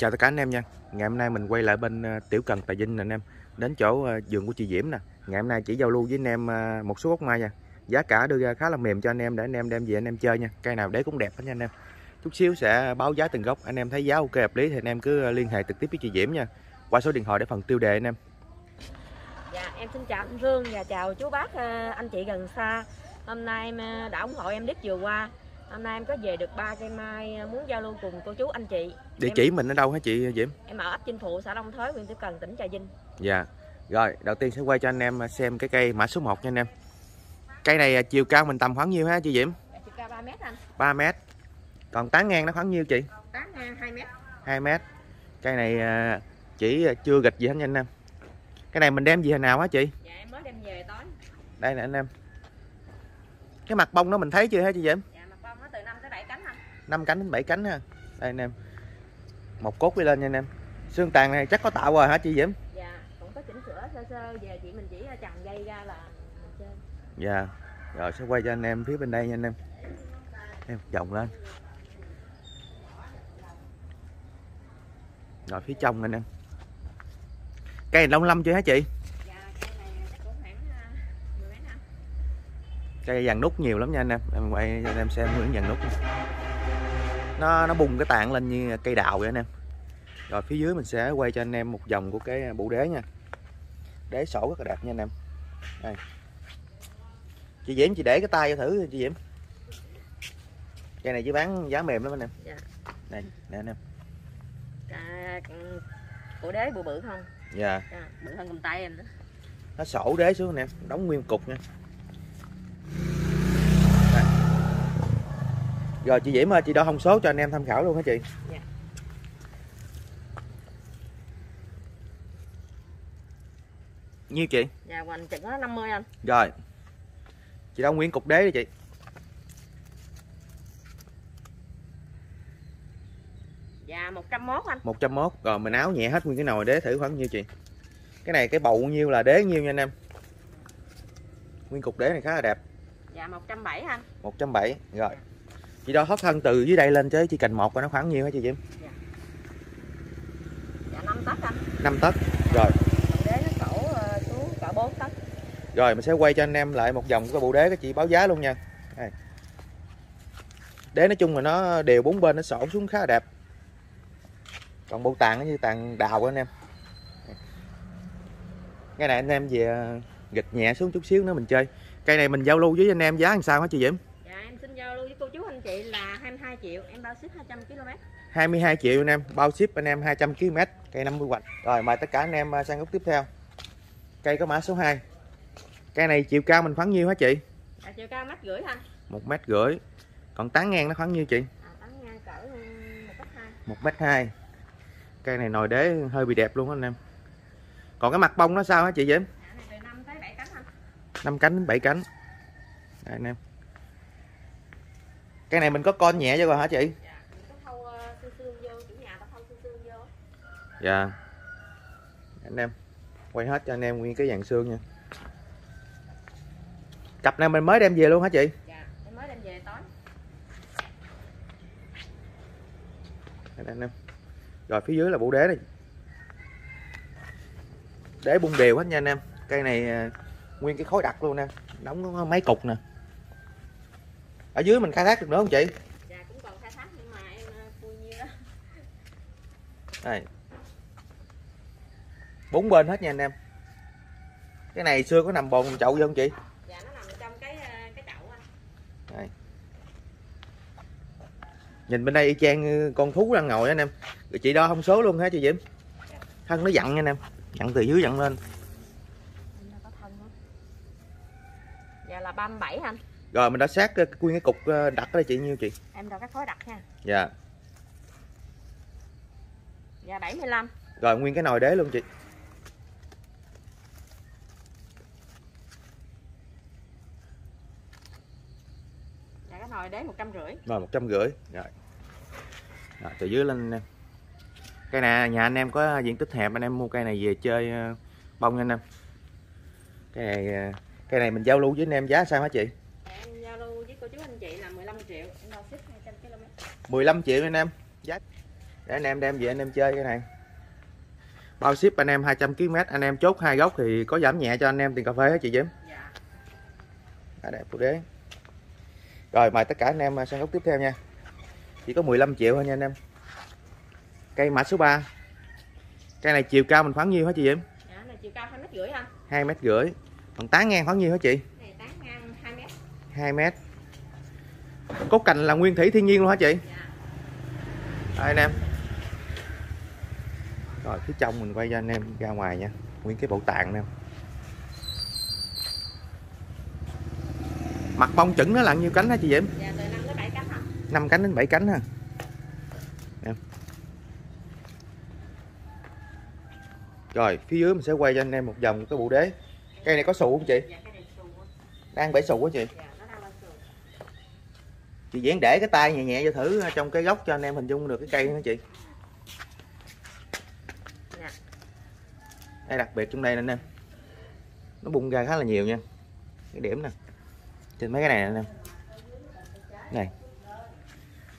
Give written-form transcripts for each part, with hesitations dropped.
Chào tất cả anh em nha. Ngày hôm nay mình quay lại bên Tiểu Cần Trà Vinh nè anh em. Đến chỗ vườn của chị Diễm nè. Ngày hôm nay chỉ giao lưu với anh em một số gốc mai nha. Giá cả đưa ra khá là mềm cho anh em để anh em đem về anh em chơi nha. Cây nào đấy cũng đẹp hết nha anh em. Chút xíu sẽ báo giá từng gốc. Anh em thấy giá ok hợp lý thì anh em cứ liên hệ trực tiếp với chị Diễm nha. Qua số điện thoại để phần tiêu đề anh em. Dạ em xin chào anh Vương và chào chú bác anh chị gần xa. Hôm nay em đã ủng hộ em clip vừa qua. Hôm nay em có về được 3 cây mai muốn giao lưu cùng cô chú anh chị. Địa chỉ mình ở đâu hả chị Diễm? Em ở ấp Chinh Phụ, xã Long Thới, huyện Tiểu Cần, tỉnh Trà Vinh. Dạ. Rồi, đầu tiên sẽ quay cho anh em xem cái cây mã số 1 nha anh em. Cây này chiều cao mình tầm khoảng nhiêu hả chị Diễm? Chiều cao 3 m anh. 3 m. Còn tán ngang nó khoảng nhiêu chị? Tán ngang 2 m. 2 m. Cây này chỉ chưa gịch gì hết nha anh em. Cái này mình đem về hồi nào hả chị? Dạ em mới đem về tối. Đây nè anh em. Cái mặt bông nó mình thấy chưa hả chị Diễm? 5 cánh đến 7 cánh ha. Đây anh em. Một cốt đi lên nha anh em. Xương tàn này chắc có tạo rồi hả chị Diễm? Dạ, cũng có chỉnh sửa sơ sơ về chị mình chỉ chằng dây ra là trên. Dạ. Rồi sẽ quay cho anh em phía bên đây nha anh em. Em chồng lên. Rồi phía trong anh em. Cây này lâu lắm chưa hả chị? Dạ, cây này chắc cũng khoảng 10 mấy năm. Cây vàng nút nhiều lắm nha anh em. Em quay cho anh em xem hướng vàng nút. Nó bung cái tạng lên như cây đào vậy anh em. Rồi phía dưới mình sẽ quay cho anh em một vòng của cái bụ đế nha. Đế sổ rất là đẹp nha anh em. Đây. Chị Diễm chị để cái tay cho thử chị Diễm. Cây này chỉ bán giá mềm lắm anh em. Dạ. Đây, nè anh em. Bụ đế bụ bự không? Dạ. Dạ. Bự hơn cầm tay anh đó. Nó sổ đế xuống anh em, đóng nguyên cục nha. Rồi chị Diễm ơi, chị đo thông số cho anh em tham khảo luôn hả chị? Dạ. Nhiêu chị? Dạ hoành chừng nó 50 anh. Rồi. Chị đo nguyên cục đế đi chị. Dạ 101 anh. 101. Rồi mình áo nhẹ hết nguyên cái nồi đế thử khoảng nhiêu chị. Cái này cái bầu nhiêu là đế nhiêu nha anh em. Nguyên cục đế này khá là đẹp. Dạ 170 anh. 170. Rồi. Dạ. Chị đo hấp thân từ dưới đây lên chứ chỉ cành một và nó khoảng nhiêu hả chị Diễm? Dạ. Dạ 5 tấc anh. 5 tấc. Rồi. Bộ đế nó cỡ xuống cỡ 4 tấc. Rồi mình sẽ quay cho anh em lại một vòng cái bộ đế các chị báo giá luôn nha. Đây. Đế nói chung là nó đều bốn bên nó sổ xuống khá là đẹp. Còn bộ tàn nó như tàn đào của anh em. Cái này anh em về gịch nhẹ xuống chút xíu nữa mình chơi. Cây này mình giao lưu với anh em giá làm sao hả chị Diễm? Giao lưu với cô chú anh chị là 22 triệu em bao ship 200 km. 22 triệu anh em, bao ship anh em 200 km, cây 50 hoành. Rồi mời tất cả anh em sang gốc tiếp theo. Cây có mã số 2. Cây này chiều cao mình khoảng nhiêu hả chị? À, chiều cao 1,5 m anh. 1,5 m. Còn tán ngang nó khoảng nhiêu chị? À, tán ngang cỡ 1,2 m. 1,2 m. Cây này nồi đế hơi bị đẹp luôn đó anh em. Còn cái mặt bông nó sao hả chị Diễm? À, này từ 5 tới 7 cánh anh. 5 cánh đến 7 cánh. Đây anh em. Cái này mình có con nhẹ cho rồi hả chị? Dạ, mình có thâu xương vô, chủ nhà ta thâu xương vô. Dạ. Anh em quay hết cho anh em nguyên cái dàn xương nha. Cặp này mình mới đem về luôn hả chị? Dạ, em mới đem về tối. Đây anh em. Rồi phía dưới là bộ đế này. Đế bung đều hết nha anh em. Cây này nguyên cái khối đặc luôn nè, đóng mấy cục nè. Ở dưới mình khai thác được nữa không chị? Dạ cũng còn khai thác nhưng mà em vui nhiêu đó. Đây. Bốn bên hết nha anh em. Cái này xưa có nằm bồn chậu vô không chị? Dạ nó nằm trong cái chậu anh. Đây. Nhìn bên đây y chang con thú đang ngồi đó anh em. Rồi chị đo thông số luôn hả chị Diễm? Dạ. Thân nó dặn nha anh em. Dặn từ dưới dặn lên. Có thân đó. Dạ là 37 anh. Rồi mình đã sát nguyên cái cục đặt ở đây chị nhiêu chị? Em đo cái khối đặt nha. Dạ. Dạ 75. Rồi nguyên cái nồi đế luôn chị. Dạ cái nồi đế 150. Rồi 150. Rồi. Rồi từ dưới lên nè. Cây này nhà anh em có diện tích hẹp anh em mua cây này về chơi bông nha anh em. Cây này mình giao lưu với anh em giá sao hả chị? Cô chú anh chị là 15 triệu, em đâu ship 200 km. 15 triệu anh em. Giá để anh em đem về anh em chơi cái này. Bao ship anh em 200 km, anh em chốt 2 gốc thì có giảm nhẹ cho anh em tiền cà phê hả chị Diễm? Dạ. Đó, đẹp của đế. Rồi mời tất cả anh em sang gốc tiếp theo nha. Chỉ có 15 triệu thôi nha anh em. Cây mã số 3. Cây này chiều cao mình khoảng nhiêu hả chị Diễm? Dạ, này chiều cao 2,5 m ha. 2,5 m. Còn tán ngang khoảng nhiêu hả chị? Này tán ngang 2 m. 2 m. Cốt cành là nguyên thủy thiên nhiên luôn hả chị? Dạ. Đây anh em. Rồi phía trong mình quay cho anh em ra ngoài nha. Nguyên cái bộ tạng anh em. Mặt bông chững nó là nhiêu cánh hả chị Diễm? Dạ, từ 5 đến 7 cánh hả? 5 cánh đến 7 cánh ha. Nè. Rồi phía dưới mình sẽ quay cho anh em một vòng cái bộ đế. Cây này có xù không chị? Dạ, cái này xù. Đang bể xù hả chị? Dạ, nó đang bể xù. Chị Diễm để cái tay nhẹ nhẹ vô thử trong cái gốc cho anh em hình dung được cái cây hả chị? Dạ. Đây đặc biệt trong đây nè anh em. Nó bung ra khá là nhiều nha. Cái điểm nè. Trên mấy cái này anh em. Này.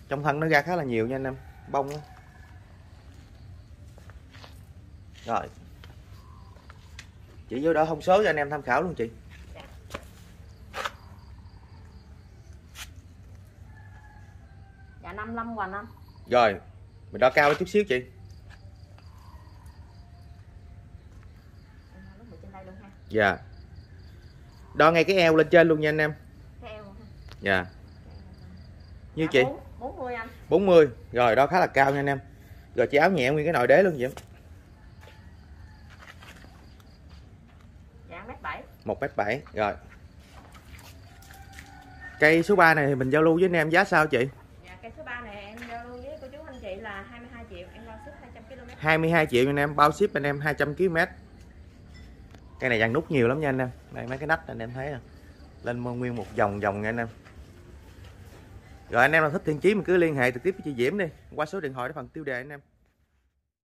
Trong thân nó ra khá là nhiều nha anh em, bông đó. Rồi. Chị vô đó thông số cho anh em tham khảo luôn chị. Dạ 55 hoành anh. Rồi, mình đo cao chút xíu chị. Dạ. Đo ngay cái eo lên trên luôn nha anh em. Dạ. Như chị 40 anh. 40. Rồi đó khá là cao nha anh em. Rồi chị áo nhẹ nguyên cái nồi đế luôn vậy. Dạ 1m7. 1m7. Rồi. Cây số 3 này thì mình giao lưu với anh em giá sao chị? Dạ cây số 3 này em giao lưu với cô chú anh chị là 22 triệu, em bao ship 200 km. 22 triệu anh em, bao ship anh em 200 km. Cây này dàn nút nhiều lắm nha anh em. Đây mấy cái nách anh em thấy nè. Lên nguyên một vòng nha anh em. Rồi anh em nào thích thiện chí mình cứ liên hệ trực tiếp với chị Diễm đi, qua số điện thoại ở phần tiêu đề anh em.